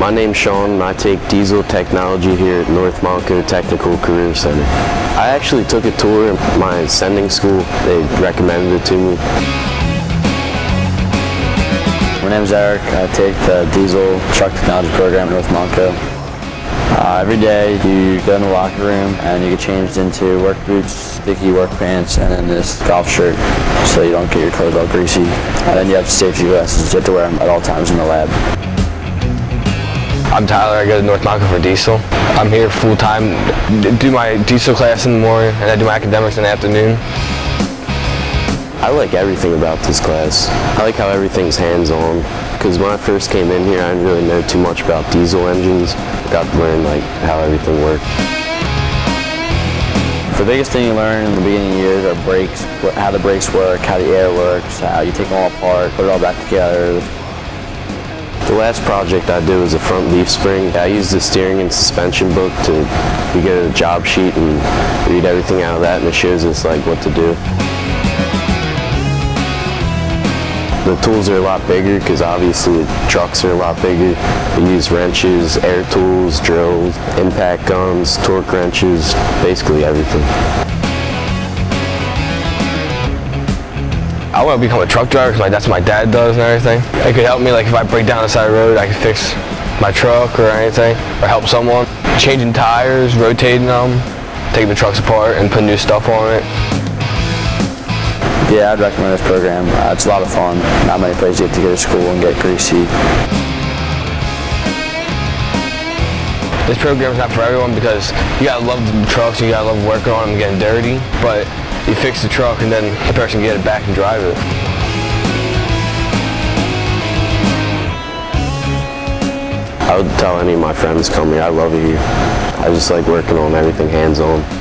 My name's Sean and I take diesel technology here at North Montco Technical Career Center. I actually took a tour at my sending school. They recommended it to me. My name's Eric. I take the diesel truck technology program at North Montco. Every day you go in the locker room and you get changed into work boots, sticky work pants, and then this golf shirt so you don't get your clothes all greasy. And then you have safety glasses. You have to wear them at all times in the lab. I'm Tyler, I go to North Montco for diesel. I'm here full time, do my diesel class in the morning, and I do my academics in the afternoon. I like everything about this class. I like how everything's hands-on, because when I first came in here I didn't really know too much about diesel engines. I got to learn how everything worked. The biggest thing you learn in the beginning of years are brakes, how the brakes work, how the air works, how you take them all apart, put it all back together. The last project I did was a front leaf spring. I used the steering and suspension book to get a job sheet and read everything out of that, and it shows us what to do. The tools are a lot bigger because obviously the trucks are a lot bigger. We use wrenches, air tools, drills, impact guns, torque wrenches, basically everything. I want to become a truck driver because that's what my dad does and everything. It could help me, if I break down the side of the road, I could fix my truck or anything, or help someone. Changing tires, rotating them, taking the trucks apart and putting new stuff on it. Yeah, I'd recommend this program. It's a lot of fun. Not many places you have to go to school and get greasy. This program's not for everyone because you gotta love the trucks, you gotta love working on them and getting dirty, but you fix the truck and then the person can get it back and drive it. I would tell any of my friends come here, I love it here. I just like working on everything hands-on.